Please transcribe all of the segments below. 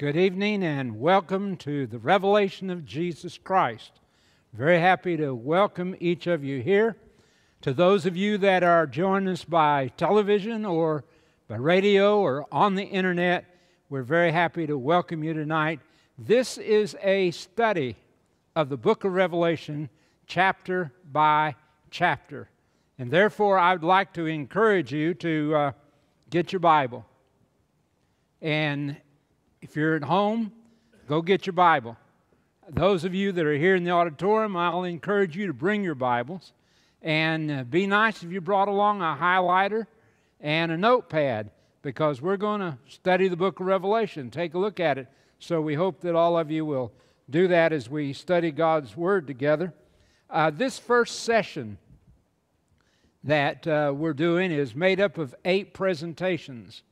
Good evening and welcome to the Revelation of Jesus Christ. Very happy to welcome each of you here. To those of you that are joining us by television or by radio or on the internet, we're very happy to welcome you tonight. This is a study of the book of Revelation, chapter by chapter. And therefore, I would like to encourage you to get your Bible. And if you're at home, go get your Bible. Those of you that are here in the auditorium, I'll encourage you to bring your Bibles. And be nice if you brought along a highlighter and a notepad, because we're going to study the book of Revelation, take a look at it. So we hope that all of you will do that as we study God's Word together. This first session that we're doing is made up of 8 presentations.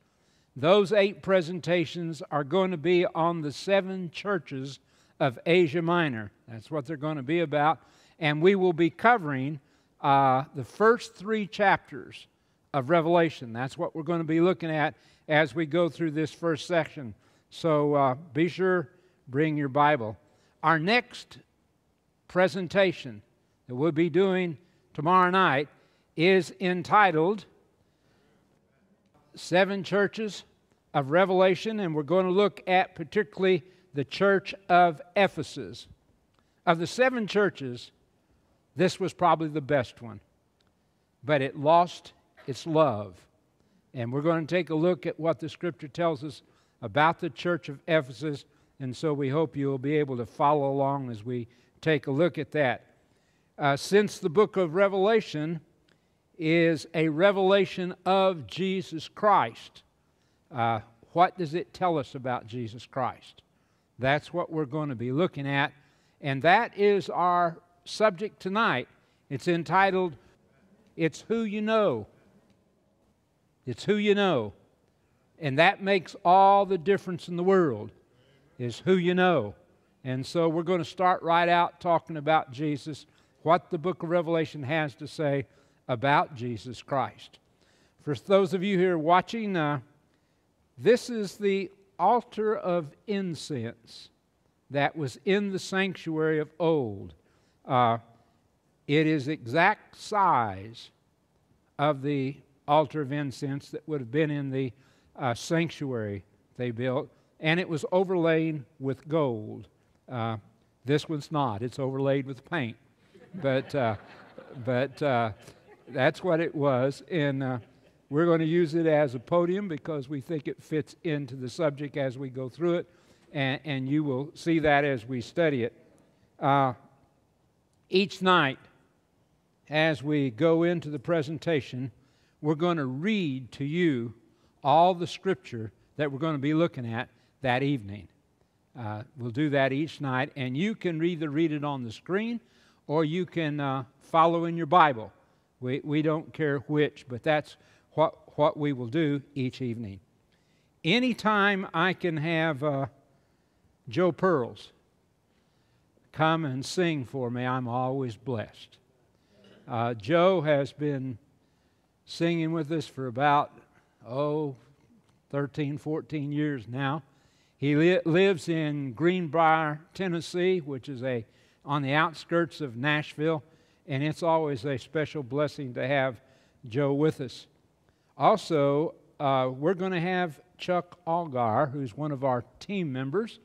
Those 8 presentations are going to be on the 7 churches of Asia Minor. That's what they're going to be about. And we will be covering the first 3 chapters of Revelation. That's what we're going to be looking at as we go through this first section. So be sure, bring your Bible. Our next presentation that we'll be doing tomorrow night is entitled 7 Churches of Revelation, and we're going to look at particularly the church of Ephesus. Of the 7 churches, this was probably the best one, but it lost its love. And we're going to take a look at what the Scripture tells us about the church of Ephesus, and so we hope you'll be able to follow along as we take a look at that. Since the book of Revelation is a revelation of Jesus Christ, what does it tell us about Jesus Christ? That's what we're going to be looking at, and that is our subject tonight. It's entitled, It's Who You Know. It's who you know, and that makes all the difference in the world, is who you know. And so we're going to start right out talking about Jesus, what the book of Revelation has to say about Jesus Christ. For those of you here watching, this is the altar of incense that was in the sanctuary of old. It is exact size of the altar of incense that would have been in the sanctuary they built, and it was overlain with gold. This one's not. It's overlaid with paint. But that's what it was, and we're going to use it as a podium because we think it fits into the subject as we go through it, and you will see that as we study it. Each night, as we go into the presentation, we're going to read to you all the Scripture that we're going to be looking at that evening. We'll do that each night, and you can either read it on the screen or you can follow in your Bible. We don't care which, but that's what we will do each evening. Anytime I can have Joe Pearls come and sing for me, I'm always blessed. Joe has been singing with us for about, 13, 14 years now. He lives in Greenbrier, Tennessee, which is on the outskirts of Nashville. And it's always a special blessing to have Joe with us. Also, we're going to have Chuck Algar, who's one of our team members.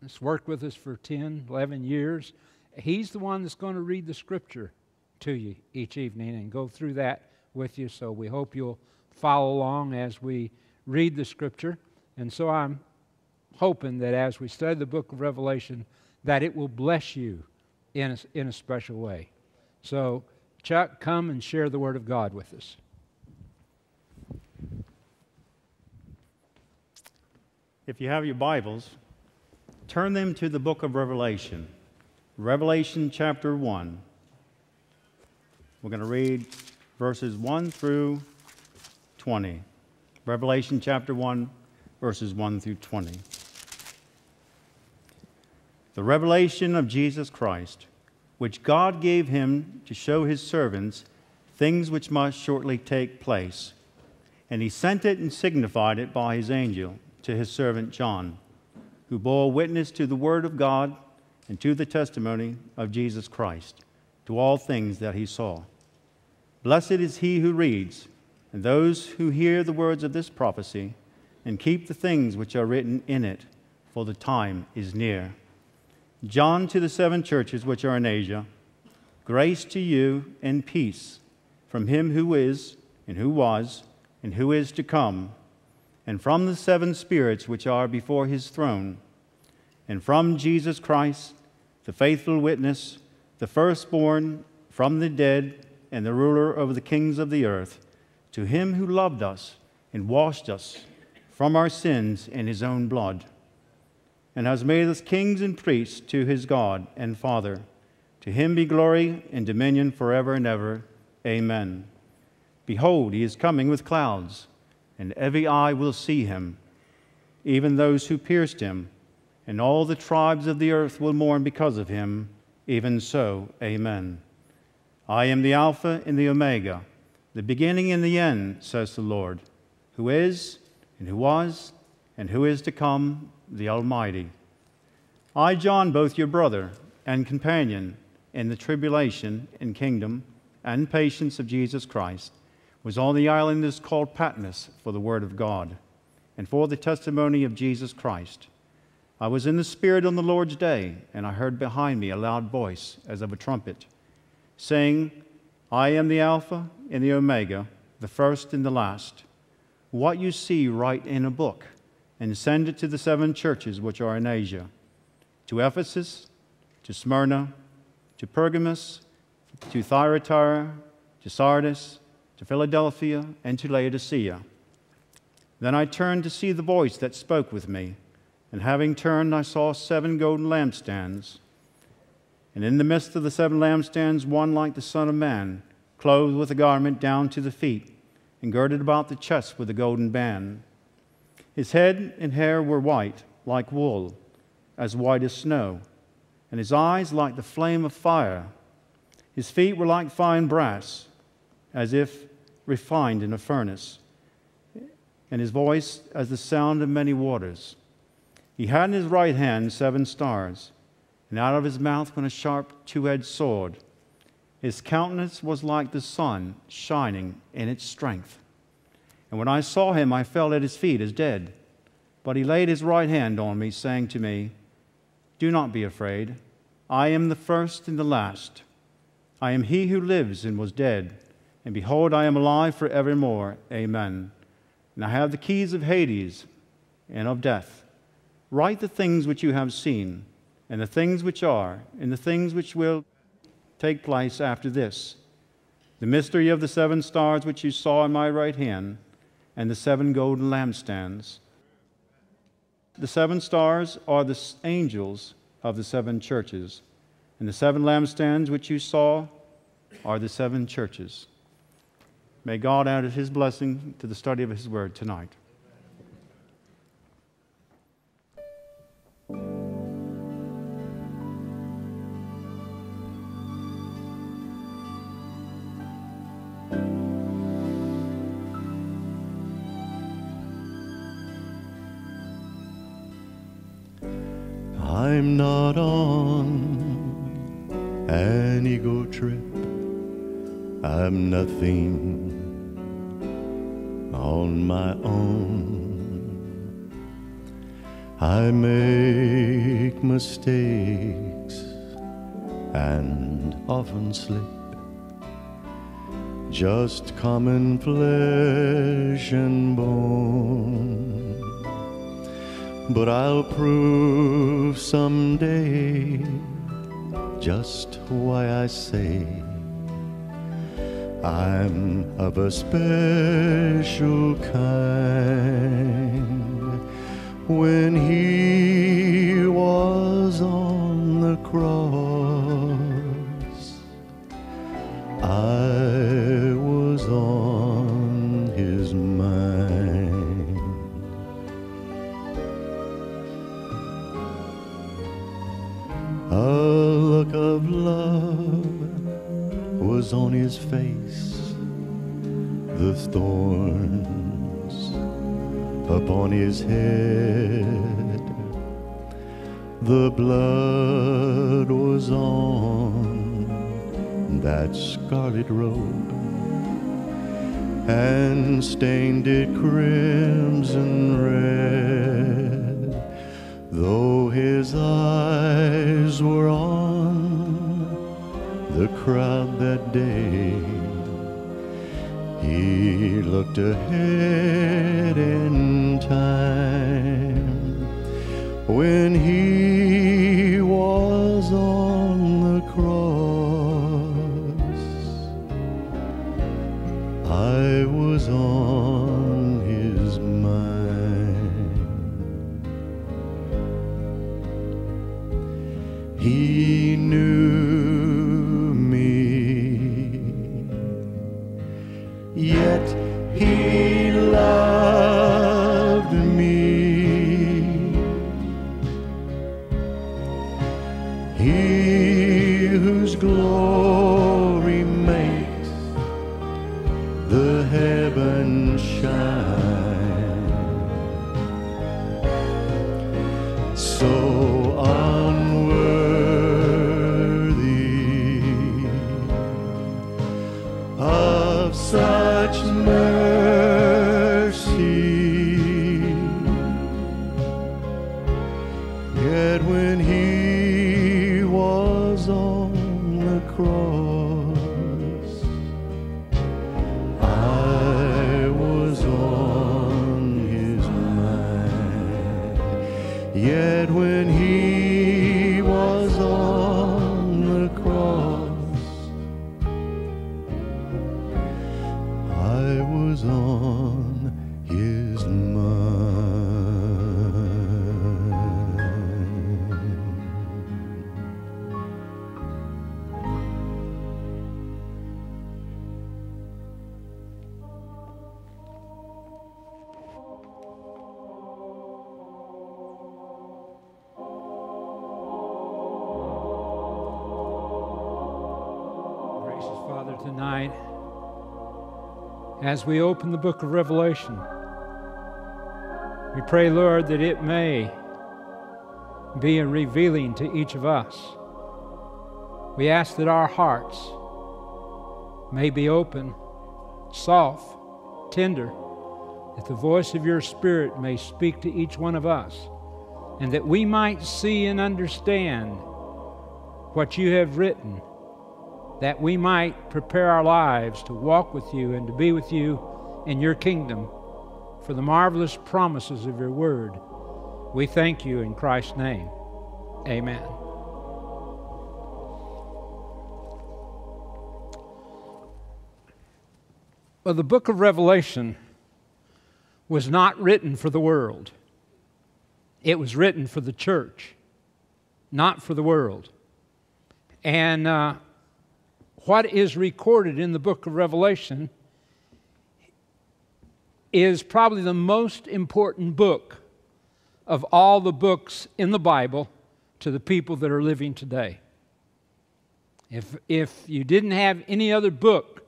He's worked with us for 10, 11 years. He's the one that's going to read the Scripture to you each evening and go through that with you. So we hope you'll follow along as we read the Scripture. And so I'm hoping that as we study the book of Revelation, that it will bless you in a special way. So, Chuck, come and share the Word of God with us. If you have your Bibles, turn them to the book of Revelation, Revelation chapter 1. We're going to read verses 1 through 20. Revelation chapter 1, verses 1 through 20. The revelation of Jesus Christ, which God gave him to show his servants things which must shortly take place. And he sent it and signified it by his angel to his servant John, who bore witness to the word of God and to the testimony of Jesus Christ, to all things that he saw. Blessed is he who reads, and those who hear the words of this prophecy, and keep the things which are written in it, for the time is near. John to the seven churches which are in Asia, grace to you and peace from him who is, and who was, and who is to come, and from the seven spirits which are before his throne, and from Jesus Christ, the faithful witness, the firstborn from the dead, and the ruler of the kings of the earth, to him who loved us and washed us from our sins in his own blood, and has made us kings and priests to his God and Father. To him be glory and dominion forever and ever. Amen. Behold, he is coming with clouds, and every eye will see him, even those who pierced him, and all the tribes of the earth will mourn because of him. Even so, amen. I am the Alpha and the Omega, the beginning and the end, says the Lord, who is, and who was, and who is to come, the Almighty. I, John, both your brother and companion in the tribulation and kingdom and patience of Jesus Christ, was on the island that is called Patmos for the word of God and for the testimony of Jesus Christ. I was in the Spirit on the Lord's day, and I heard behind me a loud voice as of a trumpet, saying, I am the Alpha and the Omega, the first and the last. What you see write in a book, and send it to the seven churches which are in Asia, to Ephesus, to Smyrna, to Pergamos, to Thyatira, to Sardis, to Philadelphia, and to Laodicea. Then I turned to see the voice that spoke with me, and having turned, I saw seven golden lampstands. And in the midst of the seven lampstands, one like the Son of Man, clothed with a garment down to the feet, and girded about the chest with a golden band. His head and hair were white, like wool, as white as snow, and his eyes like the flame of fire. His feet were like fine brass, as if refined in a furnace, and his voice as the sound of many waters. He had in his right hand seven stars, and out of his mouth went a sharp two-edged sword. His countenance was like the sun shining in its strength. And when I saw him, I fell at his feet as dead. But he laid his right hand on me, saying to me, Do not be afraid. I am the first and the last. I am he who lives and was dead, and behold, I am alive forevermore. Amen. And I have the keys of Hades and of death. Write the things which you have seen, and the things which are, and the things which will take place after this. The mystery of the seven stars which you saw in my right hand, and the seven golden lampstands. The seven stars are the angels of the seven churches, and the seven lampstands which you saw are the seven churches. May God add his blessing to the study of his word tonight. I'm not on an ego trip. I'm nothing on my own. I make mistakes and often slip. Just common flesh and bone. But I'll prove someday just why I say I'm of a special kind. When he was on the cross, I was on his mind. A look of love was on his face. The thorns upon his head. The blood was on that scarlet robe and stained it crimson red. Though his eyes were on the crowd that day, he looked ahead in time. When he was on the cross, I was on his mind. He knew me, yet he loved me. He whose glory makes the heavens shine, so unworthy of such mercy, yet when he was on the cross, I was on his mind. Yet when he was on the cross, I was on his mind. Gracious Father, tonight, as we open the book of Revelation, we pray, Lord, that it may be a revealing to each of us. We ask that our hearts may be open, soft, tender, that the voice of your Spirit may speak to each one of us, and that we might see and understand what you have written, that we might prepare our lives to walk with you and to be with you in your kingdom for the marvelous promises of your word. We thank you in Christ's name. Amen. Well, the book of Revelation was not written for the world. It was written for the church, not for the world. And what is recorded in the book of Revelation is probably the most important book of all the books in the Bible to the people that are living today. If you didn't have any other book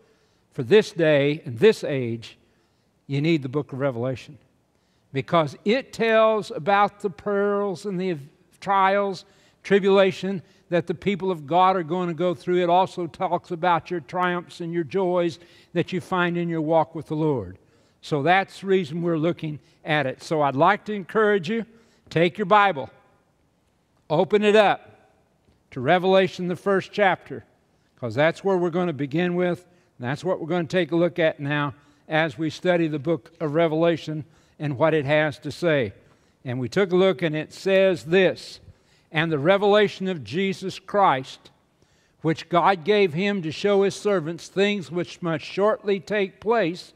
for this day and this age, you need the book of Revelation, because it tells about the perils and the trials, tribulation, that the people of God are going to go through. It also talks about your triumphs and your joys that you find in your walk with the Lord. So that's the reason we're looking at it. So I'd like to encourage you, take your Bible, open it up to Revelation, the first chapter, because that's where we're going to begin with, and that's what we're going to take a look at now as we study the book of Revelation and what it has to say. And we took a look, and it says this: "And the revelation of Jesus Christ, which God gave him to show his servants things which must shortly take place,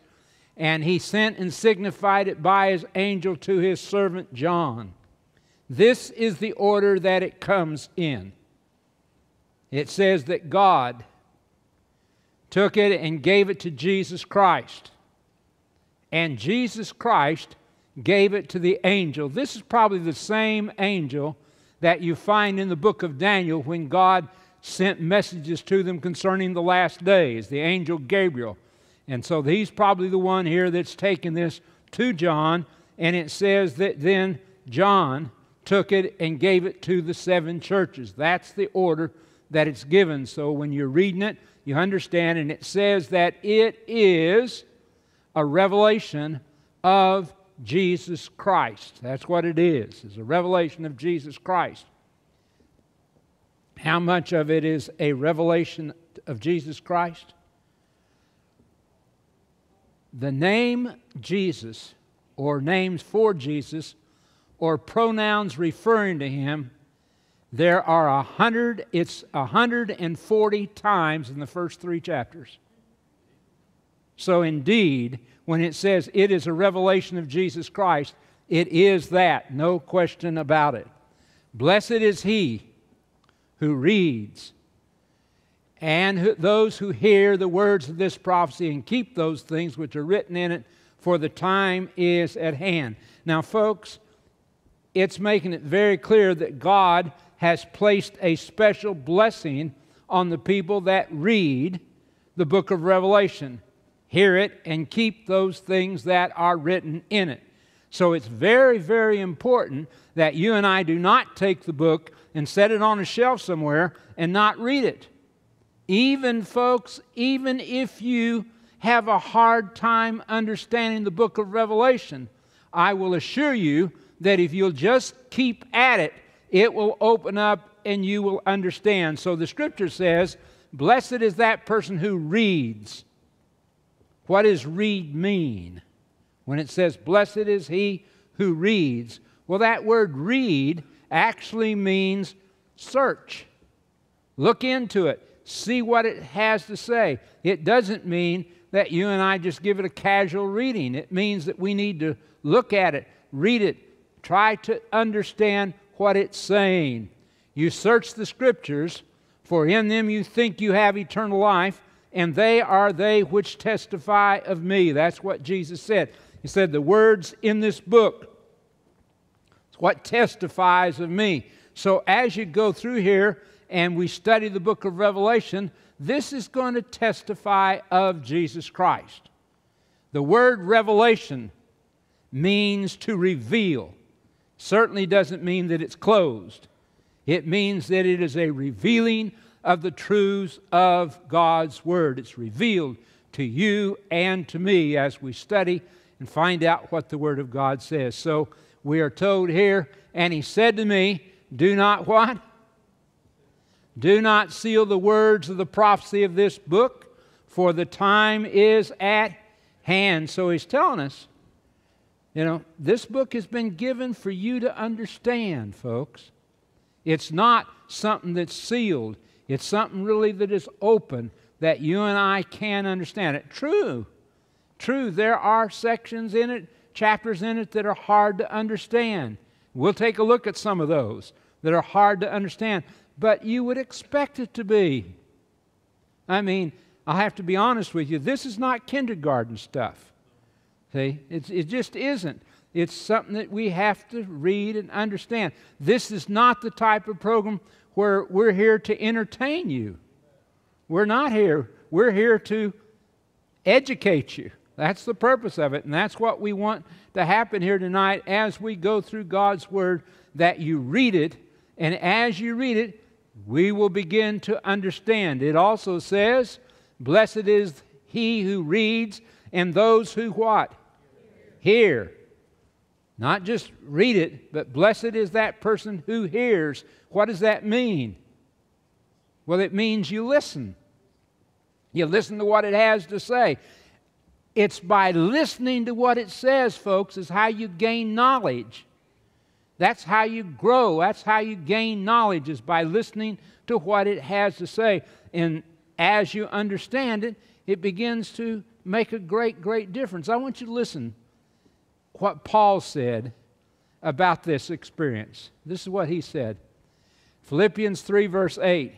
and he sent and signified it by his angel to his servant John. This is the order that it comes in." It says that God took it and gave it to Jesus Christ, and Jesus Christ gave it to the angel. This is probably the same angel that you find in the book of Daniel when God sent messages to them concerning the last days, the angel Gabriel. And so he's probably the one here that's taken this to John and it says that then John took it and gave it to the seven churches. That's the order that it's given. So when you're reading it, you understand, and it says that it is a revelation of Jesus Christ. That's what it is. It's a revelation of Jesus Christ. How much of it is a revelation of Jesus Christ? The name Jesus, or names for Jesus, or pronouns referring to Him, there are 140 times in the first 3 chapters. So indeed, when it says it is a revelation of Jesus Christ, it is that, no question about it. Blessed is he who reads, and those who hear the words of this prophecy and keep those things which are written in it, for the time is at hand. Now folks, it's making it very clear that God has placed a special blessing on the people that read the book of Revelation, hear it, and keep those things that are written in it. So it's very, very important that you and I do not take the book and set it on a shelf somewhere and not read it. Even, folks, even if you have a hard time understanding the book of Revelation, I will assure you that if you'll just keep at it, it will open up and you will understand. So the Scripture says, blessed is that person who reads. What does read mean? When it says, blessed is he who reads, well, that word read actually means search. Look into it. See what it has to say. It doesn't mean that you and I just give it a casual reading. It means that we need to look at it, read it, try to understand what it's saying. You search the Scriptures, for in them you think you have eternal life, and they are they which testify of me. That's what Jesus said. He said, the words in this book is what testifies of me. So as you go through here and we study the book of Revelation, this is going to testify of Jesus Christ. The word revelation means to reveal. Certainly doesn't mean that it's closed. It means that it is a revealing of the truths of God's Word. It's revealed to you and to me as we study and find out what the Word of God says. So we are told here, and he said to me, do not what? Do not seal the words of the prophecy of this book, for the time is at hand. So he's telling us, you know, this book has been given for you to understand, folks. It's not something that's sealed. It's something really that is open that you and I can understand it. True, there are sections in it, chapters in it that are hard to understand. We'll take a look at some of those that are hard to understand, but you would expect it to be. I mean, I have to be honest with you, this is not kindergarten stuff. See, it just isn't. It's something that we have to read and understand. This is not the type of program where we're here to entertain you. We're not here. We're here to educate you. That's the purpose of it, and that's what we want to happen here tonight as we go through God's Word, that you read it, and as you read it, we will begin to understand. It also says, blessed is he who reads, and those who what? Hear. Not just read it, but blessed is that person who hears. What does that mean? Well, it means you listen. You listen to what it has to say. It's by listening to what it says, folks, is how you gain knowledge. That's how you grow. That's how you gain knowledge, is by listening to what it has to say. And as you understand it, it begins to make a great, great difference. I want you to listen what Paul said about this experience. This is what he said. Philippians 3 verse 8,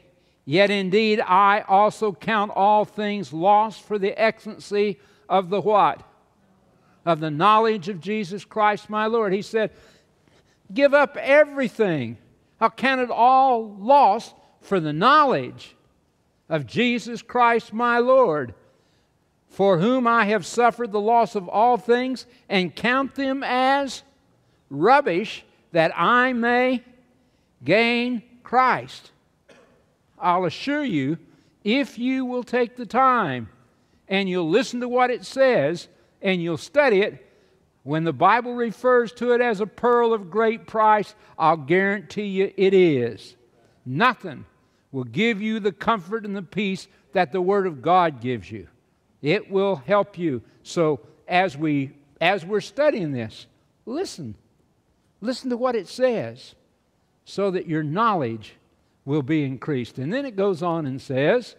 yet indeed I also count all things lost for the excellency of the what? Of the knowledge of Jesus Christ my Lord. He said, give up everything. I'll count it all lost for the knowledge of Jesus Christ my Lord, for whom I have suffered the loss of all things, and count them as rubbish, that I may gain Christ. I'll assure you, if you will take the time, and you'll listen to what it says, and you'll study it, when the Bible refers to it as a pearl of great price, I'll guarantee you it is. Nothing will give you the comfort and the peace that the Word of God gives you. It will help you. So as we're studying this, listen. Listen to what it says so that your knowledge will be increased. And then it goes on and says,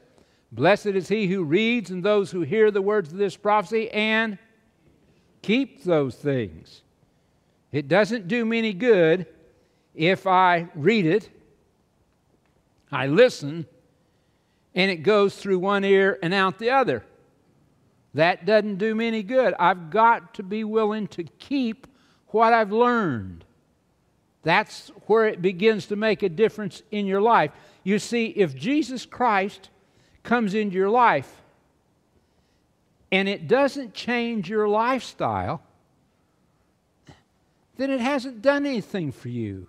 blessed is he who reads and those who hear the words of this prophecy and keep those things. It doesn't do me any good if I read it, I listen, and it goes through one ear and out the other. That doesn't do me any good. I've got to be willing to keep what I've learned. That's where it begins to make a difference in your life. You see, if Jesus Christ comes into your life and it doesn't change your lifestyle, then it hasn't done anything for you.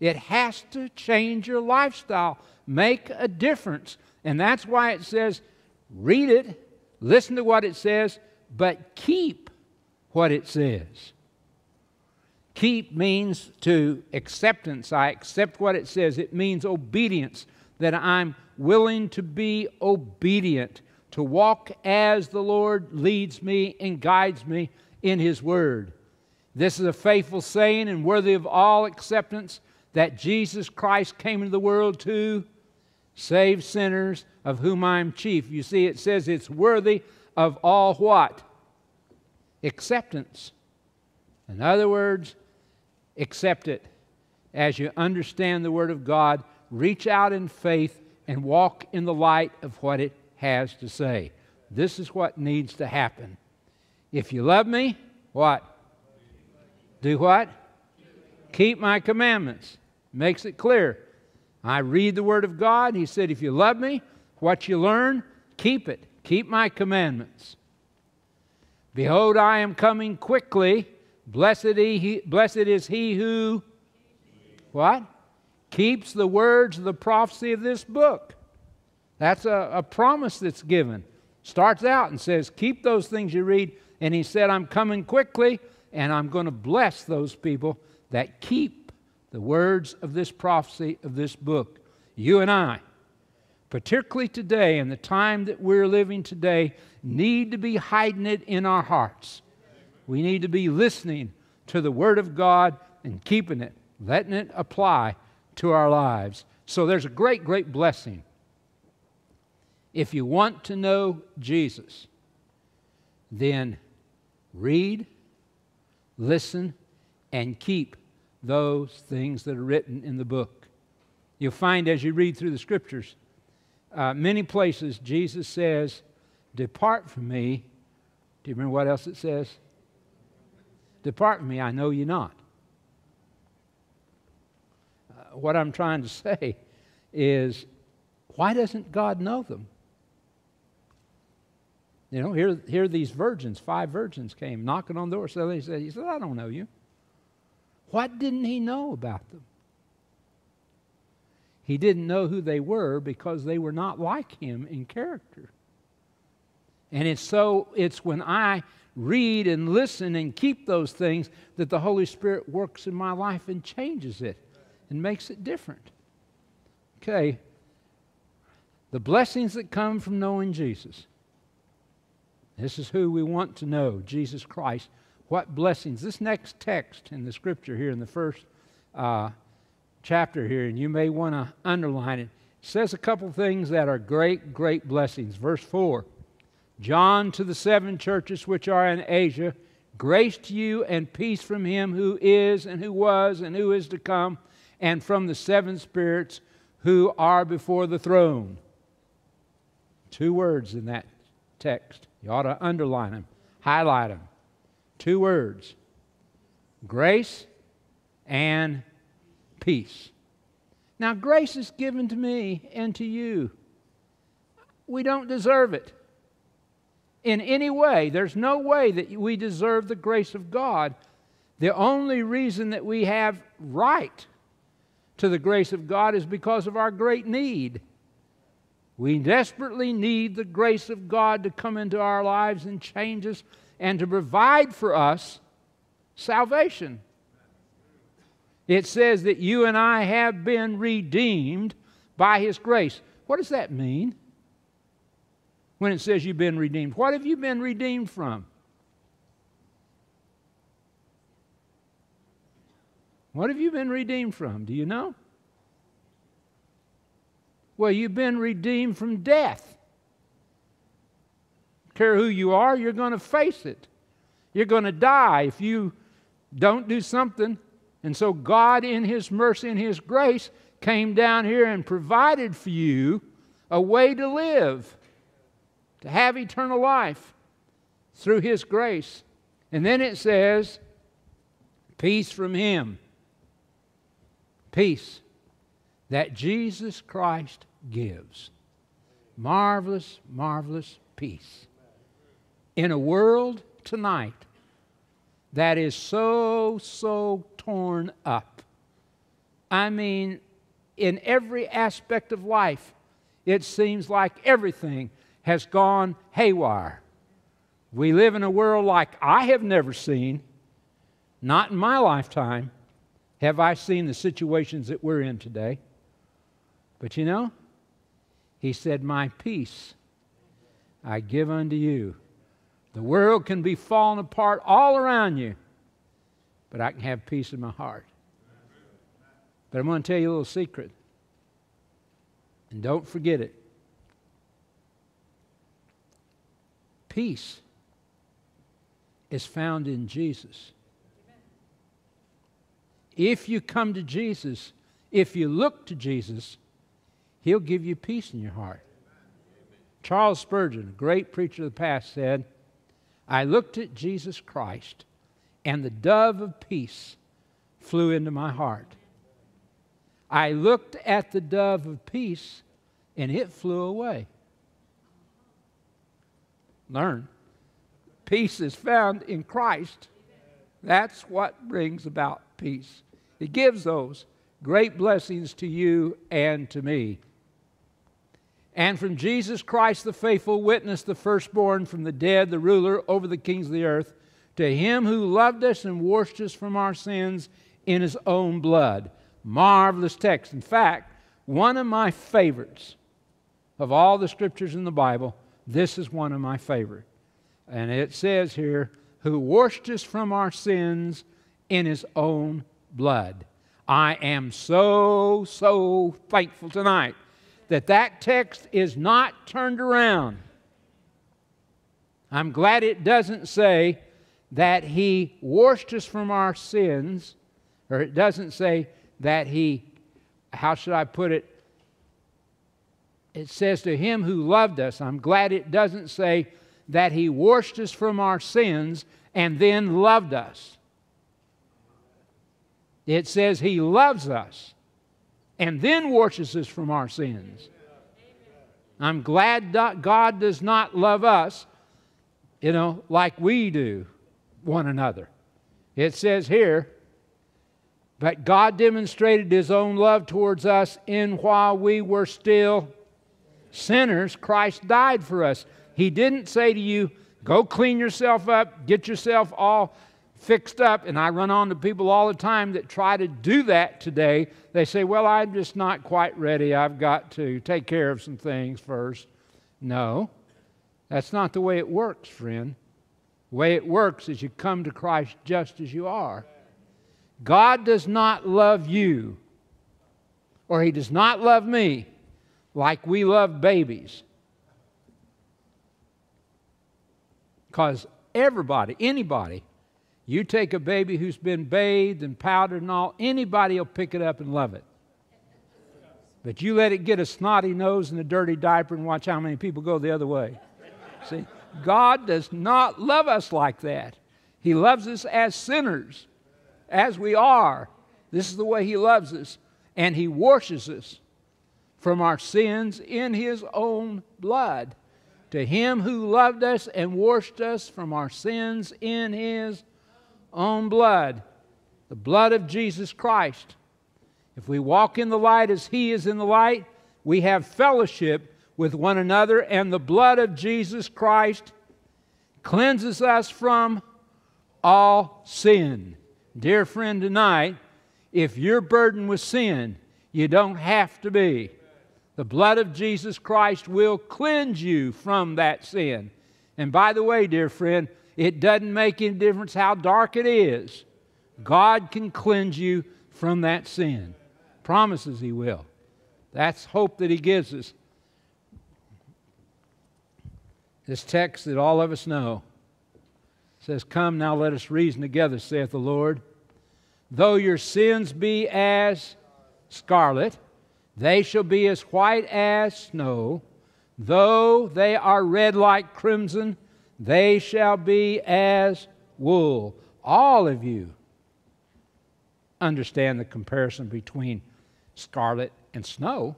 It has to change your lifestyle, make a difference. And that's why it says, read it, listen to what it says, but keep what it says. Keep means to acceptance. I accept what it says. It means obedience, that I'm willing to be obedient, to walk as the Lord leads me and guides me in His Word. This is a faithful saying and worthy of all acceptance, that Jesus Christ came into the world to save sinners, of whom I am chief. You see, it says it's worthy of all what? Acceptance. In other words, accept it. As you understand the Word of God, reach out in faith and walk in the light of what it has to say. This is what needs to happen. If you love me, what? Do what? Keep my commandments. Makes it clear. I read the Word of God. He said, if you love me, what you learn, keep it. Keep my commandments. Behold, I am coming quickly. Blessed is he who, what? Keeps the words of the prophecy of this book. That's a promise that's given. Starts out and says, keep those things you read. And he said, I'm coming quickly, and I'm going to bless those people that keep the words of this prophecy of this book. You and I, particularly today, in the time that we're living today, need to be hiding it in our hearts. We need to be listening to the Word of God and keeping it, letting it apply to our lives. So there's a great, great blessing. If you want to know Jesus, then read, listen, and keep those things that are written in the book. You'll find as you read through the Scriptures, many places Jesus says, depart from me. Do you remember what else it says? Depart from me, I know you not. What I'm trying to say is, why doesn't God know them? You know, here these virgins, 5 virgins came knocking on the door. So they said, he said, I don't know you. What didn't he know about them? He didn't know who they were because they were not like him in character. And it's when I read and listen and keep those things that the Holy Spirit works in my life and changes it and makes it different. Okay. The blessings that come from knowing Jesus. This is who we want to know, Jesus Christ. What blessings? This next text in the Scripture here in the first chapter here, and you may want to underline it, says a couple things that are great, great blessings. Verse 4. John to the 7 churches which are in Asia, grace to you and peace from him who is and who was and who is to come, and from the 7 spirits who are before the throne. 2 words in that text. You ought to underline them, highlight them. 2 words. Grace and peace. Now, grace is given to me and to you. We don't deserve it. in any way. There's no way that we deserve the grace of God. The only reason that we have right to the grace of God is because of our great need. We desperately need the grace of God to come into our lives and change us and to provide for us salvation. It says that you and I have been redeemed by His grace. What does that mean when it says you've been redeemed? What have you been redeemed from? What have you been redeemed from? Do you know? Well, you've been redeemed from death. Don't care who you are, you're going to face it. You're going to die if you don't do something. And so God, in His mercy and His grace, came down here and provided for you a way to live, to have eternal life through His grace. And then it says, peace from Him. Peace that Jesus Christ gives. Marvelous, marvelous peace. In a world tonight that is so, so torn up. I mean, in every aspect of life, it seems like everything has gone haywire. We live in a world like I have never seen. Not in my lifetime have I seen the situations that we're in today. But you know, He said, my peace I give unto you. The world can be falling apart all around you, but I can have peace in my heart. But I'm going to tell you a little secret, and don't forget it. Peace is found in Jesus. If you come to Jesus, if you look to Jesus, He'll give you peace in your heart. Charles Spurgeon, a great preacher of the past, said, I looked at Jesus Christ, and the dove of peace flew into my heart. I looked at the dove of peace, and it flew away. Learn. Peace is found in Christ. That's what brings about peace. He gives those great blessings to you and to me. And from Jesus Christ, the faithful witness, the firstborn from the dead, the ruler over the kings of the earth, to Him who loved us and washed us from our sins in His own blood. Marvelous text. In fact, one of my favorites of all the scriptures in the Bible, this is one of my favorite. And it says here, who washed us from our sins in His own blood. I am so, so thankful tonight that that text is not turned around. I'm glad it doesn't say that He washed us from our sins, or it doesn't say that He, how should I put it? It says to Him who loved us. I'm glad it doesn't say that He washed us from our sins and then loved us. It says He loves us and then washes us from our sins. I'm glad that God does not love us, you know, like we do one another. It says here, but God demonstrated His own love towards us in while we were still sinners, Christ died for us. He didn't say to you, go clean yourself up, get yourself all fixed up. And I run on to people all the time that try to do that today. They say, well, I'm just not quite ready. I've got to take care of some things first. No, that's not the way it works, friend. The way it works is you come to Christ just as you are. God does not love you, or He does not love me, like we love babies. Because everybody, anybody, you take a baby who's been bathed and powdered and all, anybody will pick it up and love it. But you let it get a snotty nose and a dirty diaper and watch how many people go the other way. See, God does not love us like that. He loves us as sinners, as we are. This is the way He loves us. And He washes us from our sins in His own blood to Him who loved us and washed us from our sins in His own blood, the blood of Jesus Christ. If we walk in the light as He is in the light, we have fellowship with one another, and the blood of Jesus Christ cleanses us from all sin. Dear friend, tonight, if you're burdened with sin, you don't have to be. The blood of Jesus Christ will cleanse you from that sin. And by the way, dear friend, it doesn't make any difference how dark it is. God can cleanse you from that sin. Promises He will. That's hope that He gives us. This text that all of us know says, "Come now, let us reason together, saith the Lord. Though your sins be as scarlet, they shall be as white as snow. Though they are red like crimson, they shall be as wool." All of you understand the comparison between scarlet and snow.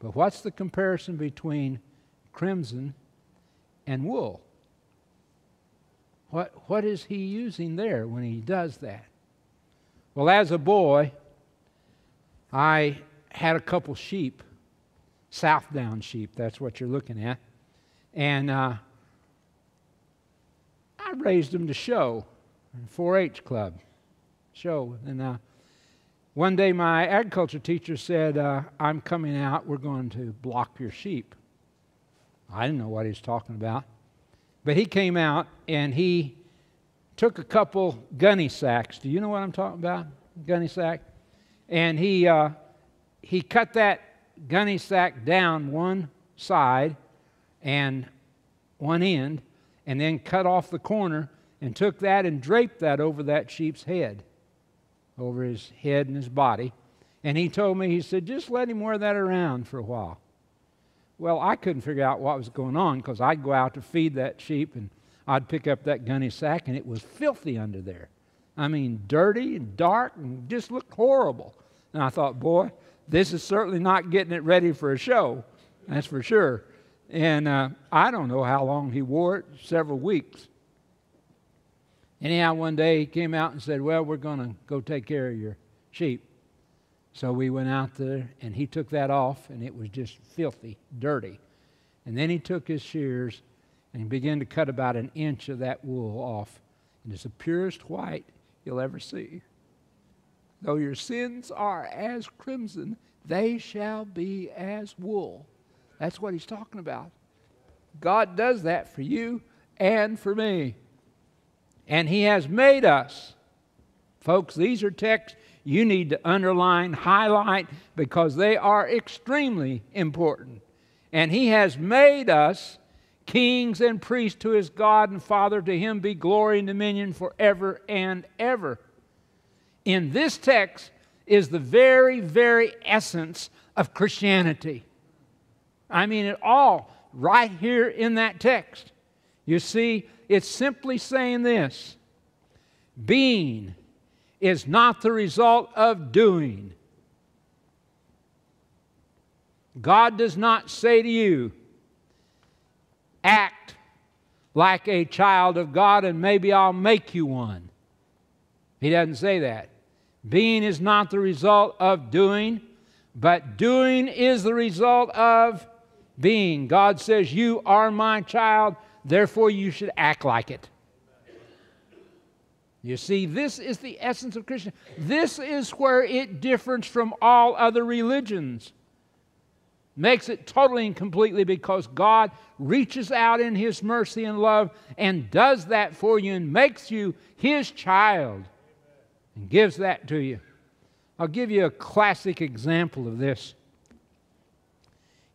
But what's the comparison between crimson and wool? What is He using there when He does that? Well, as a boy, I had a couple sheep, Southdown sheep, that's what you're looking at. And I raised them to show in the 4-H club. Show. And one day my agriculture teacher said, "I'm coming out, we're going to block your sheep." I didn't know what he was talking about. But he came out and he took a couple gunny sacks. Do you know what I'm talking about? Gunny sack? And he cut that gunny sack down one side and one end, and then cut off the corner and took that and draped that over that sheep's head, over his head and his body. And he told me, he said, "Just let him wear that around for a while." Well, I couldn't figure out what was going on, because I'd go out to feed that sheep and I'd pick up that gunny sack and it was filthy under there. I mean, dirty and dark and just looked horrible. And I thought, boy, this is certainly not getting it ready for a show. That's for sure. And I don't know how long he wore it, several weeks. Anyhow, one day he came out and said, "Well, we're going to go take care of your sheep." So we went out there and he took that off and it was just filthy, dirty. And then he took his shears and he began to cut about an inch of that wool off. And it's the purest white you'll ever see. Though your sins are as crimson, they shall be as wool. That's what he's talking about. God does that for you and for me. And He has made us. Folks, these are texts you need to underline, highlight, because they are extremely important. And He has made us kings and priests to His God and Father. To Him be glory and dominion forever and ever. In this text is the very, very essence of Christianity. I mean it all right here in that text. You see, it's simply saying this: being is not the result of doing. God does not say to you, "Act like a child of God and maybe I'll make you one." He doesn't say that. Being is not the result of doing, but doing is the result of being. God says, "You are my child, therefore you should act like it." You see, this is the essence of Christianity. This is where it differs from all other religions. Makes it totally and completely, because God reaches out in His mercy and love and does that for you and makes you His child and gives that to you. I'll give you a classic example of this.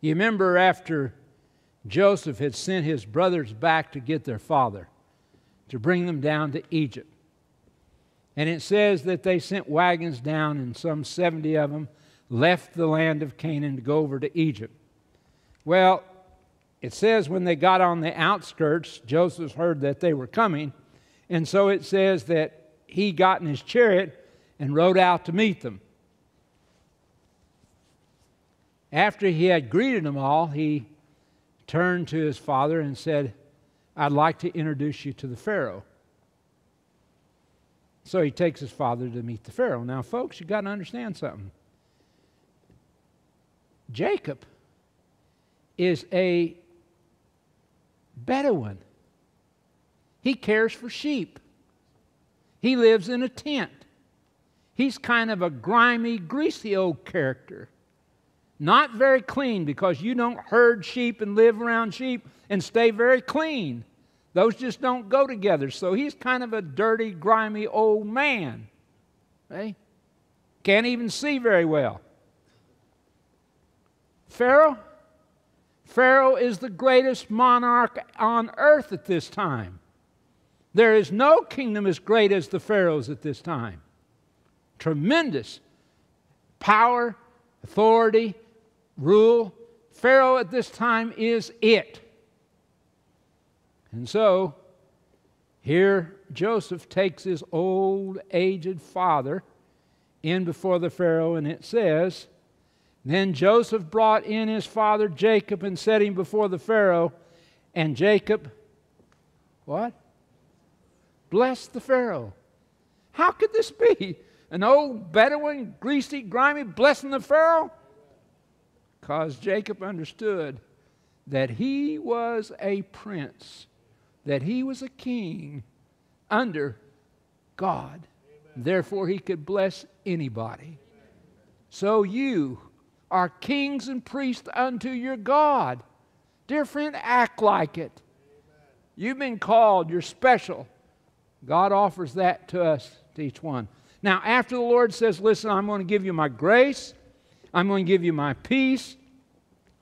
You remember after Joseph had sent his brothers back to get their father, to bring them down to Egypt. And it says that they sent wagons down, and some 70 of them left the land of Canaan to go over to Egypt. Well, it says when they got on the outskirts, Joseph heard that they were coming, and so it says that he got in his chariot and rode out to meet them. After he had greeted them all, he turned to his father and said, "I'd like to introduce you to the Pharaoh." So he takes his father to meet the Pharaoh. Now, folks, you've got to understand something. Jacob is a Bedouin. He cares for sheep. He lives in a tent. He's kind of a grimy, greasy old character. Not very clean, because you don't herd sheep and live around sheep and stay very clean. Those just don't go together. So he's kind of a dirty, grimy old man. Okay? Can't even see very well. Pharaoh is the greatest monarch on earth at this time. There is no kingdom as great as the Pharaoh's at this time. Tremendous power, authority, rule. Pharaoh at this time is it. And so, here Joseph takes his old, aged father in before the Pharaoh, and it says, "Then Joseph brought in his father Jacob and set him before the Pharaoh, and Jacob," what? "Blessed the Pharaoh." How could this be? An old Bedouin, greasy, grimy, blessing the Pharaoh? Because Jacob understood that he was a prince, that he was a king under God. Amen. Therefore, he could bless anybody. Amen. So you are kings and priests unto your God. Dear friend, act like it. Amen. You've been called. You're special. God offers that to us, to each one. Now, after the Lord says, "Listen, I'm going to give you my grace. I'm going to give you my peace.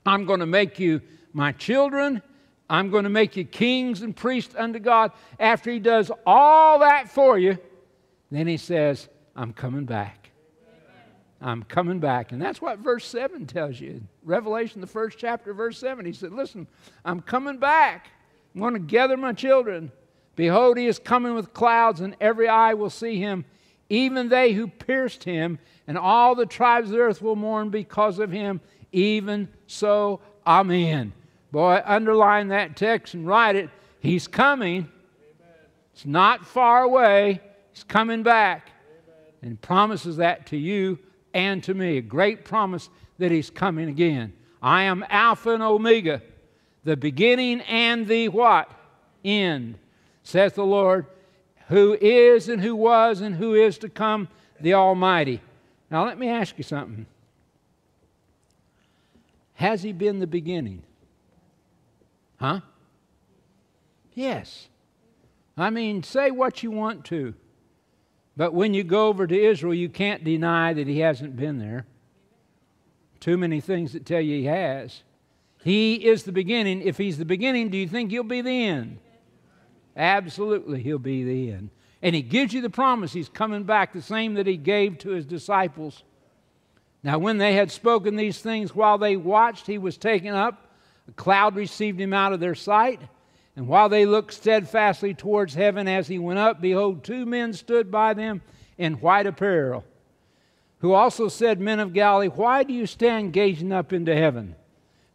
I'm going to make you my children. I'm going to make you kings and priests unto God." After he does all that for you, then he says, "I'm coming back. I'm coming back." And that's what verse 7 tells you. Revelation, the first chapter, verse 7. He said, "Listen, I'm coming back. I'm going to gather my children. Behold, he is coming with clouds, and every eye will see him, even they who pierced him, and all the tribes of the earth will mourn because of him. Even so, amen." Boy, underline that text and write it. He's coming. Amen. It's not far away. He's coming back. Amen. And promises that to you and to me. A great promise that he's coming again. "I am Alpha and Omega, the beginning and the" what? "End, saith the Lord, who is and who was and who is to come, the Almighty." Now let me ask you something. Has he been the beginning? Huh? Yes. I mean, say what you want to, but when you go over to Israel, you can't deny that he hasn't been there. Too many things that tell you he has. He is the beginning. If he's the beginning, do you think he'll be the end? Absolutely, he'll be the end. And he gives you the promise. He's coming back, the same that he gave to his disciples. "Now when they had spoken these things, while they watched, he was taken up. A cloud received him out of their sight. And while they looked steadfastly towards heaven as he went up, behold, two men stood by them in white apparel, who also said, 'Men of Galilee, why do you stand gazing up into heaven?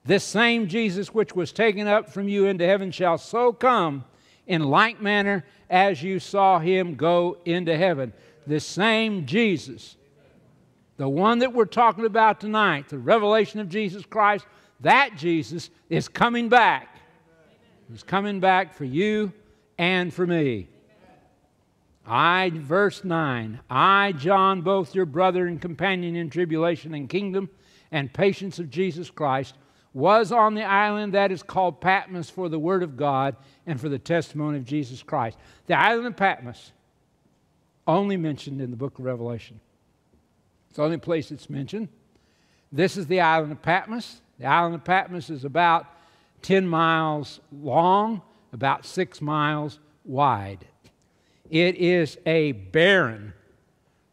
This same Jesus which was taken up from you into heaven shall so come in like manner as you saw him go into heaven.'" This same Jesus, the one that we're talking about tonight, the revelation of Jesus Christ, that Jesus is coming back. He's coming back for you and for me. "I," verse 9, "I, John, both your brother and companion in tribulation and kingdom and patience of Jesus Christ, was on the island that is called Patmos for the word of God and for the testimony of Jesus Christ." The island of Patmos, only mentioned in the book of Revelation. It's the only place it's mentioned. This is the island of Patmos. The island of Patmos is about 10 miles long, about 6 miles wide. It is a barren,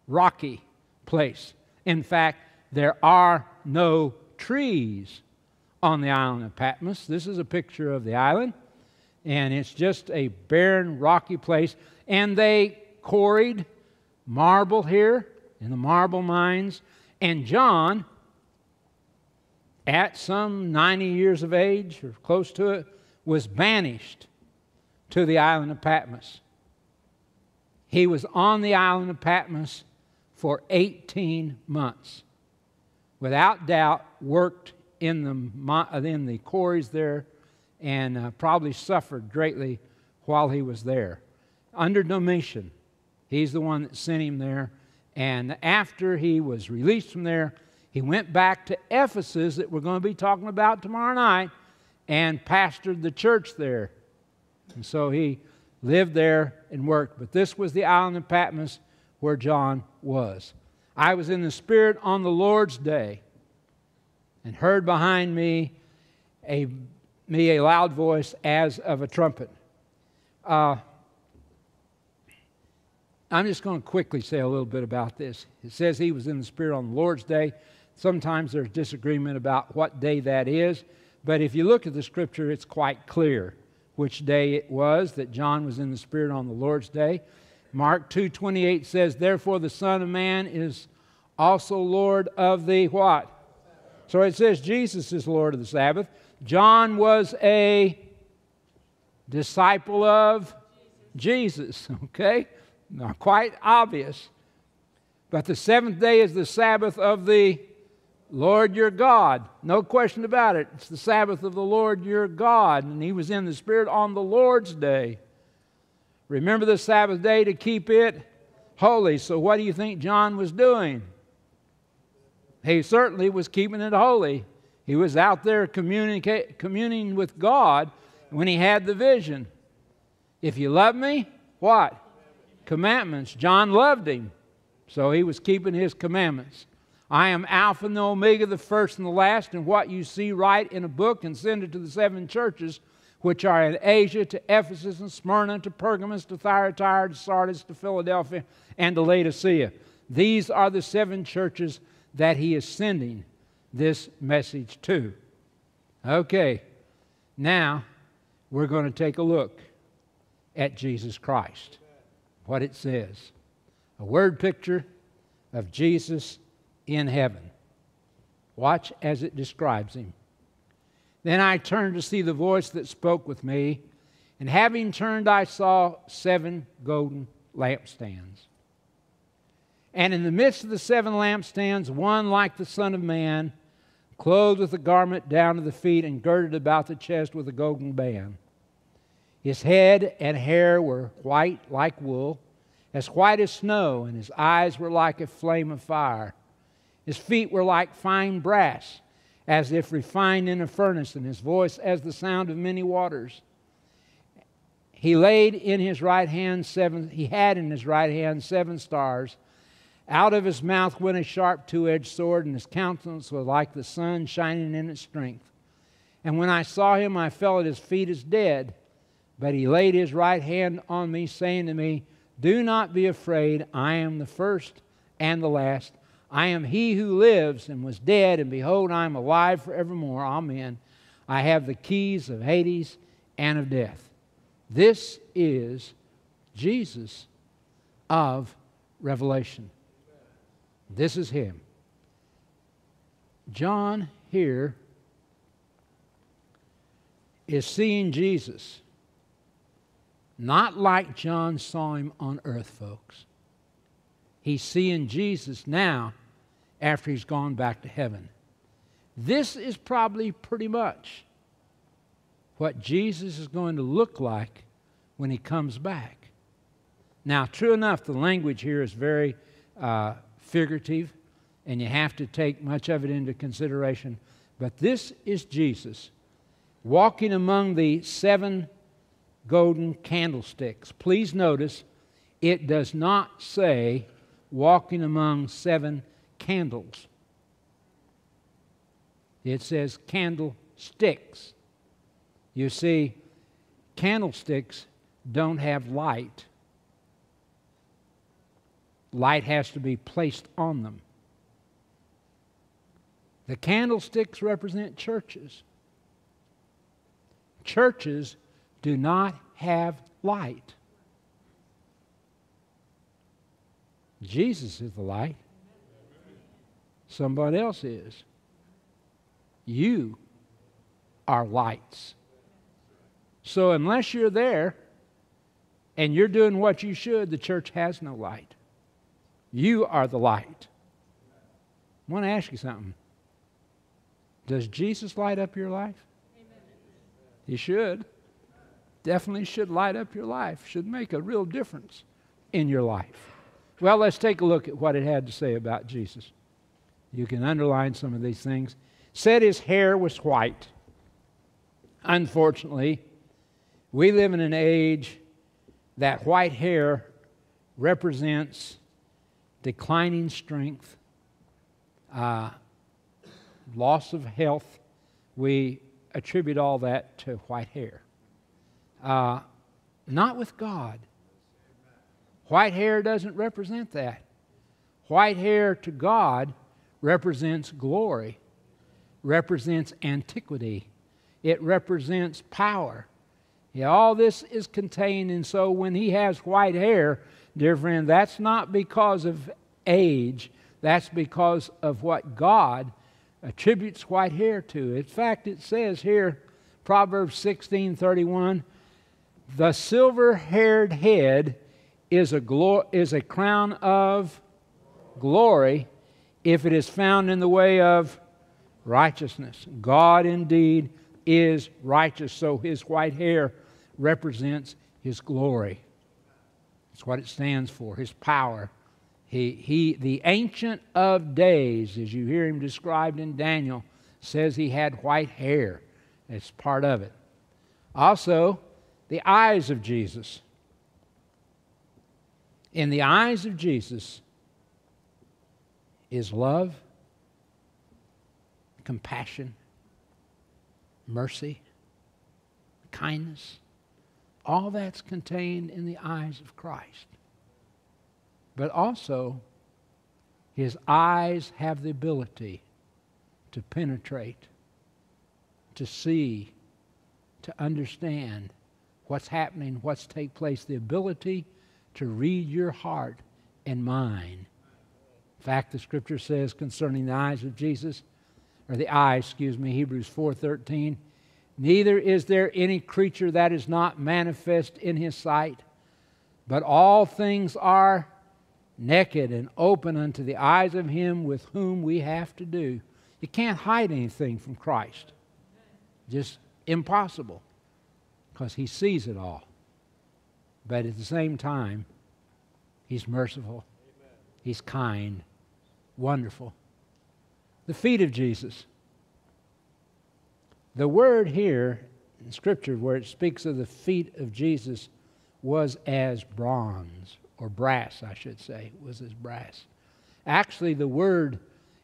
rocky place. In fact, there are no trees on the island of Patmos. This is a picture of the island, and it's just a barren, rocky place. And they quarried marble here in the marble mines, and John at some 90 years of age, or close to it, was banished to the island of Patmos. He was on the island of Patmos for 18 months. Without doubt, worked in the quarries there, and probably suffered greatly while he was there. Under Domitian, he's the one that sent him there. And after he was released from there, he went back to Ephesus, that we're going to be talking about tomorrow night, and pastored the church there. And so he lived there and worked. But this was the island of Patmos where John was. I was in the Spirit on the Lord's day and heard behind me a loud voice as of a trumpet. I'm just going to quickly say a little bit about this. It says he was in the Spirit on the Lord's day. Sometimes there's disagreement about what day that is, but if you look at the Scripture, it's quite clear which day it was that John was in the Spirit on the Lord's day. Mark 2:28 says, "Therefore the Son of Man is also Lord of the" what? So it says Jesus is Lord of the Sabbath. John was a disciple of Jesus, okay? Not quite obvious. But the seventh day is the Sabbath of the Lord your God. No question about it. It's the Sabbath of the Lord your God. And he was in the Spirit on the Lord's day. Remember the Sabbath day to keep it holy. So what do you think John was doing? He certainly was keeping it holy. He was out there communing with God when he had the vision. If you love me, what? Commandments. John loved him, so he was keeping his commandments. I am Alpha and the Omega, the first and the last, and what you see write in a book and send it to the seven churches which are in Asia, to Ephesus and Smyrna, to Pergamos, to Thyatira, to Sardis, to Philadelphia, and to Laodicea. These are the seven churches that he is sending this message to. Okay, now we're going to take a look at Jesus Christ. What it says. A word picture of Jesus in heaven. Watch as it describes him. Then I turned to see the voice that spoke with me, and having turned, I saw seven golden lampstands. And in the midst of the seven lampstands, one like the Son of Man, clothed with a garment down to the feet and girded about the chest with a golden band. His head and hair were white like wool, as white as snow, and his eyes were like a flame of fire. His feet were like fine brass, as if refined in a furnace, and his voice as the sound of many waters. He had in his right hand seven stars. Out of his mouth went a sharp two-edged sword, and his countenance was like the sun shining in its strength. And when I saw him, I fell at his feet as dead. But he laid his right hand on me, saying to me, "Do not be afraid. I am the first and the last. I am he who lives and was dead, and behold, I am alive forevermore. Amen. I have the keys of Hades and of death." This is Jesus of Revelation. This is him. John here is seeing Jesus. Not like John saw him on earth, folks. He's seeing Jesus now after he's gone back to heaven. This is probably pretty much what Jesus is going to look like when he comes back. Now, true enough, the language here is very figurative, and you have to take much of it into consideration. But this is Jesus walking among the seven golden candlesticks. Please notice it does not say walking among seven candles. It says candlesticks. You see, candlesticks don't have light. Light has to be placed on them. The candlesticks represent churches. Churches do not have light. Jesus is the light. Somebody else is. You are lights. So unless you're there and you're doing what you should, the church has no light. You are the light. I want to ask you something. Does Jesus light up your life? Amen. He should. Definitely should light up your life. Should make a real difference in your life. Well, let's take a look at what it had to say about Jesus. You can underline some of these things. Said his hair was white. Unfortunately, we live in an age that white hair represents declining strength, loss of health. We attribute all that to white hair. Not with God. White hair doesn't represent that. White hair to God represents glory, represents antiquity. It represents power. Yeah, all this is contained, and so when he has white hair, dear friend, that's not because of age. That's because of what God attributes white hair to. In fact, it says here, Proverbs 16:31, the silver-haired head is a crown of glory if it is found in the way of righteousness. God indeed is righteous, so his white hair represents his glory. That's what it stands for, his power. The Ancient of Days, as you hear him described in Daniel, says he had white hair. It's part of it. Also, the eyes of Jesus. In the eyes of Jesus is love, compassion, mercy, kindness. All that's contained in the eyes of Christ. But also, his eyes have the ability to penetrate, to see, to understand what's happening, what's taking place, the ability to read your heart and mind. In fact, the Scripture says concerning the eyes of Jesus, or the eyes, excuse me, Hebrews 4:13, neither is there any creature that is not manifest in his sight, but all things are naked and open unto the eyes of him with whom we have to do. You can't hide anything from Christ. Just impossible, because he sees it all. But at the same time, he's merciful. Amen. He's kind, wonderful. The feet of Jesus. The word here in Scripture where it speaks of the feet of Jesus was as bronze. Or brass, I should say, was his brass. Actually, the word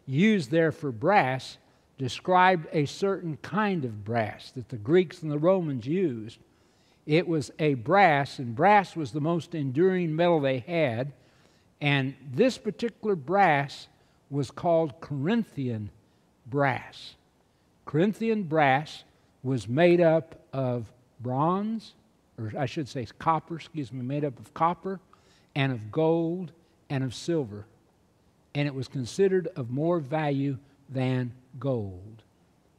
used there for brass described a certain kind of brass that the Greeks and the Romans used. It was a brass, and brass was the most enduring metal they had. And this particular brass was called Corinthian brass. Corinthian brass was made up of bronze, or I should say copper, excuse me, made up of copper, and of gold, and of silver. And it was considered of more value than gold.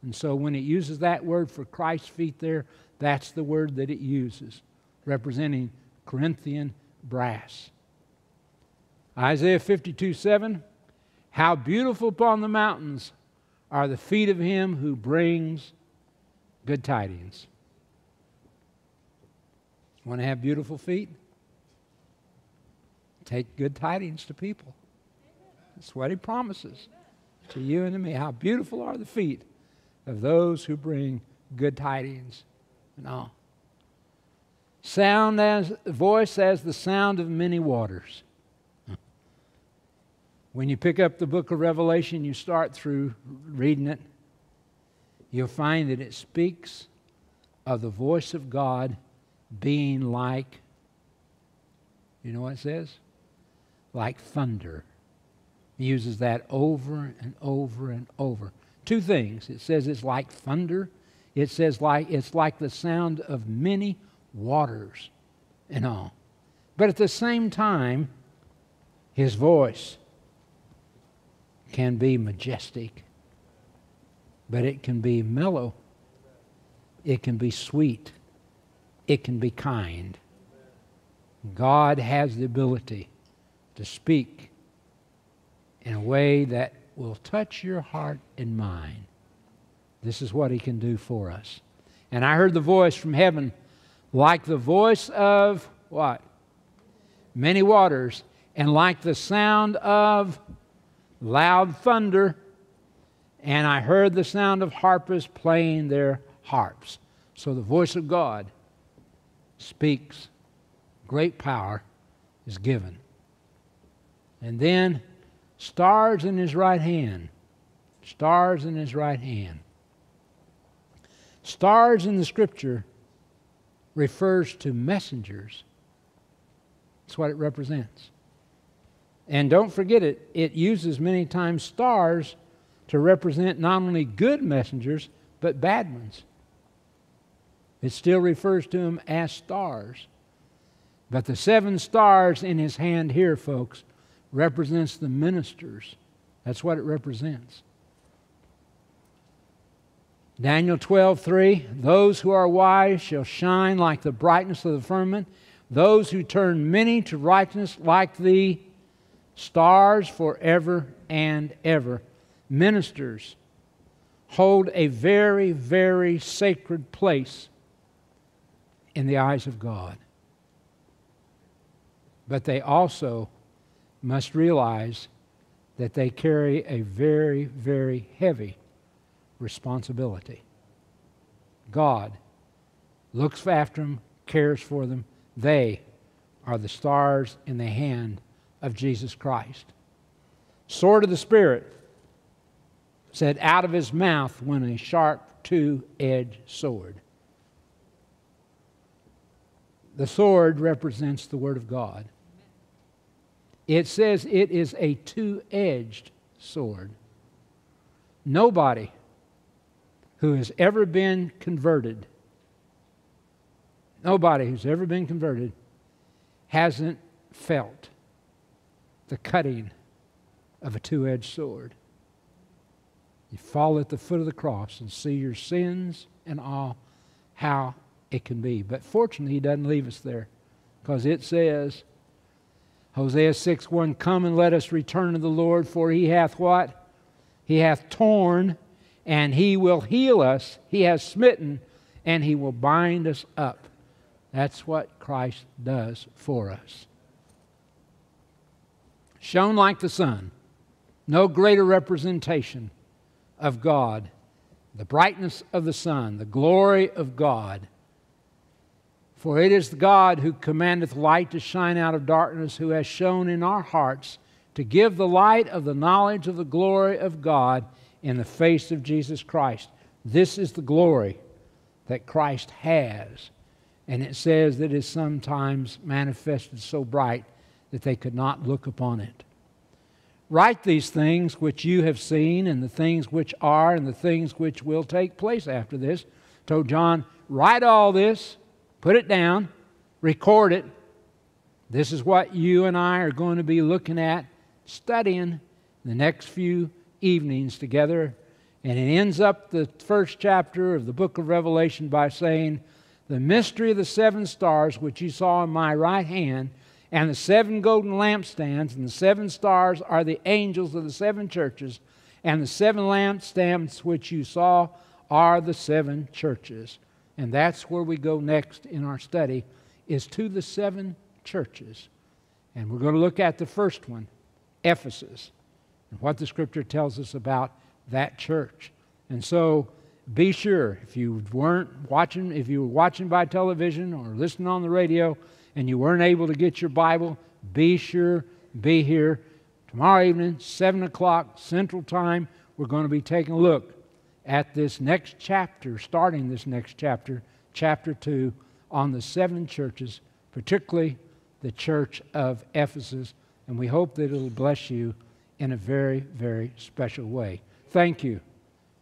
And so when it uses that word for Christ's feet there, that's the word that it uses, representing Corinthian brass. Isaiah 52:7, how beautiful upon the mountains are the feet of him who brings good tidings. Want to have beautiful feet? Take good tidings to people. That's what he promises to you and to me. How beautiful are the feet of those who bring good tidings and all. Voice as the sound of many waters. When you pick up the book of Revelation, you start through reading it, you'll find that it speaks of the voice of God being like, you know what it says? Like thunder. He uses that over and over and over. Two things. It says it's like thunder. It says it's like the sound of many waters and all. But at the same time, his voice can be majestic, but it can be mellow, it can be sweet, it can be kind. God has the ability to speak in a way that will touch your heart and mind. This is what He can do for us. And I heard the voice from heaven, like the voice of what? Many waters, and like the sound of loud thunder. And I heard the sound of harpers playing their harps. So the voice of God speaks. Great power is given. And then stars in His right hand. Stars in His right hand. Stars in the Scripture refers to messengers. That's what it represents. And don't forget it, it uses many times stars to represent not only good messengers, but bad ones. It still refers to them as stars. But the seven stars in His hand here, folks, represents the ministers. That's what it represents. Daniel 12:3, those who are wise shall shine like the brightness of the firmament. Those who turn many to righteousness like the stars forever and ever. Ministers hold a very, very sacred place in the eyes of God. But they also must realize that they carry a very, very heavy responsibility. God looks after them, cares for them. They are the stars in the hand of Jesus Christ. Sword of the Spirit said, out of His mouth went a sharp two-edged sword. The sword represents the Word of God. It says it is a two-edged sword. Nobody who has ever been converted, nobody who's ever been converted hasn't felt the cutting of a two-edged sword. You fall at the foot of the cross and see your sins and all, how it can be. But fortunately, He doesn't leave us there, because it says, Hosea 6:1, come and let us return to the Lord, for He hath what? He hath torn, and He will heal us. He has smitten, and He will bind us up. That's what Christ does for us. Shone like the sun. No greater representation of God. The brightness of the sun. The glory of God. For it is God who commandeth light to shine out of darkness, who has shone in our hearts to give the light of the knowledge of the glory of God in the face of Jesus Christ. This is the glory that Christ has. And it says that it is sometimes manifested so bright that they could not look upon it. Write these things which you have seen, and the things which are, and the things which will take place after this. Told John, write all this, put it down, record it. This is what you and I are going to be looking at, studying the next few evenings together. And it ends up the first chapter of the book of Revelation by saying, the mystery of the seven stars which you saw in my right hand, and the seven golden lampstands, and the seven stars are the angels of the seven churches, and the seven lampstands which you saw are the seven churches. And that's where we go next in our study, is to the seven churches. And we're going to look at the first one, Ephesus, and what the Scripture tells us about that church. And so, be sure, if you were watching by television or listening on the radio and you weren't able to get your Bible, be sure, be here. Tomorrow evening, 7 o'clock Central Time, we're going to be taking a look at this next chapter, starting this next chapter, chapter 2, on the seven churches, particularly the church of Ephesus. And we hope that it'll bless you in a very, very special way. Thank you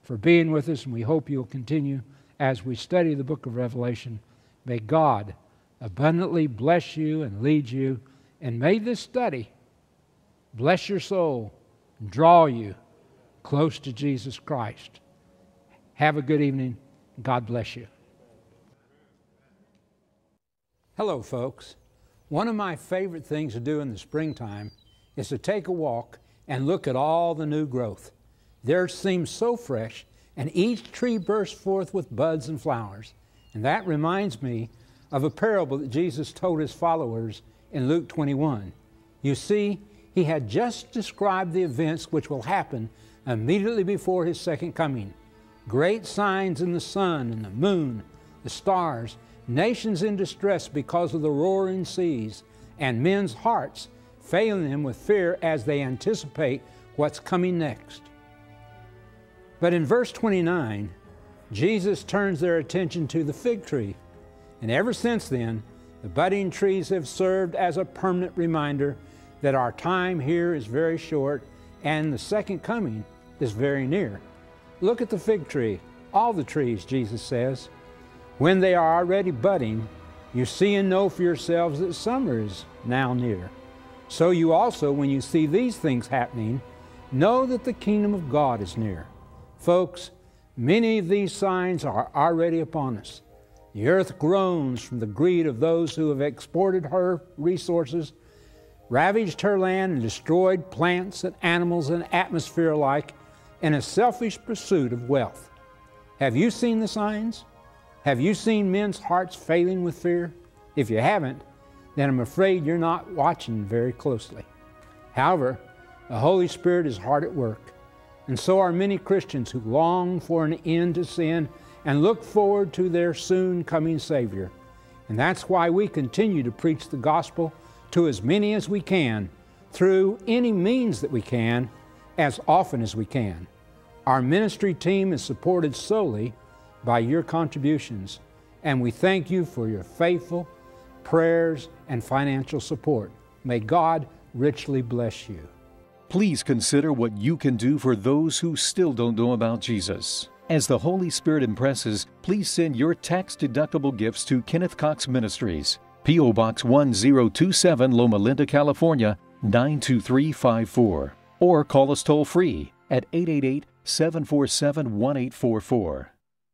for being with us, and we hope you'll continue as we study the book of Revelation. May God abundantly bless you and lead you, and may this study bless your soul and draw you close to Jesus Christ. Have a good evening. God bless you. Hello, folks. One of my favorite things to do in the springtime is to take a walk and look at all the new growth. Theirs seems so fresh, and each tree bursts forth with buds and flowers. And that reminds me of a parable that Jesus told his followers in Luke 21. You see, he had just described the events which will happen immediately before his second coming. Great signs in the sun and the moon, the stars, nations in distress because of the roaring seas, and men's hearts failing them with fear as they anticipate what's coming next. But in verse 29, Jesus turns their attention to the fig tree. And ever since then, the budding trees have served as a permanent reminder that our time here is very short and the second coming is very near. Look at the fig tree, all the trees, Jesus says. When they are already budding, you see and know for yourselves that summer is now near. So you also, when you see these things happening, know that the kingdom of God is near. Folks, many of these signs are already upon us. The earth groans from the greed of those who have exported her resources, ravaged her land, and destroyed plants and animals and atmosphere alike in a selfish pursuit of wealth. Have you seen the signs? Have you seen men's hearts failing with fear? If you haven't, then I'm afraid you're not watching very closely. However, the Holy Spirit is hard at work, and so are many Christians who long for an end to sin and look forward to their soon coming Savior. And that's why we continue to preach the gospel to as many as we can, through any means that we can, as often as we can. Our ministry team is supported solely by your contributions, and we thank you for your faithful prayers and financial support. May God richly bless you. Please consider what you can do for those who still don't know about Jesus. As the Holy Spirit impresses, please send your tax-deductible gifts to Kenneth Cox Ministries, P.O. Box 1027, Loma Linda, California, 92354. Or call us toll-free at 888-747-1844.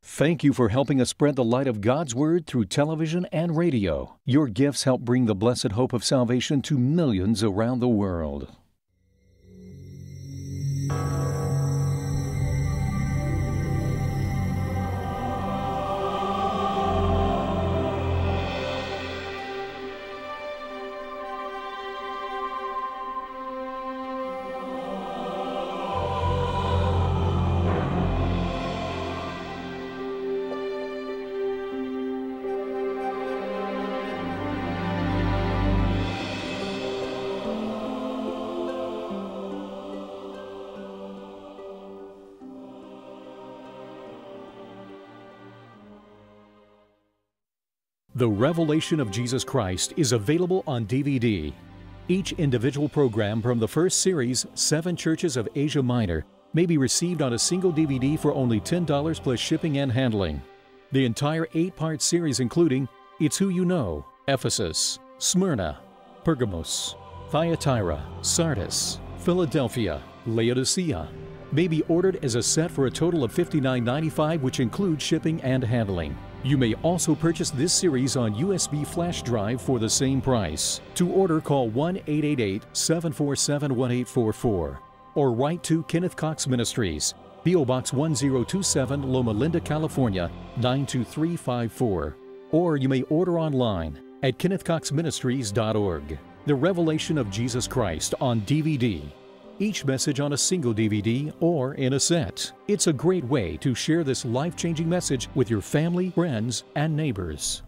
Thank you for helping us spread the light of God's Word through television and radio. Your gifts help bring the blessed hope of salvation to millions around the world. The Revelation of Jesus Christ is available on DVD. Each individual program from the first series, Seven Churches of Asia Minor, may be received on a single DVD for only $10 plus shipping and handling. The entire 8-part series including It's Who You Know, Ephesus, Smyrna, Pergamos, Thyatira, Sardis, Philadelphia, Laodicea, may be ordered as a set for a total of $59.95, which includes shipping and handling. You may also purchase this series on USB flash drive for the same price. To order, call 1-888-747-1844 or write to Kenneth Cox Ministries, P.O. Box 1027, Loma Linda, California, 92354. Or you may order online at kennethcoxministries.org. The Revelation of Jesus Christ on DVD. Each message on a single DVD or in a set. It's a great way to share this life-changing message with your family, friends, and neighbors.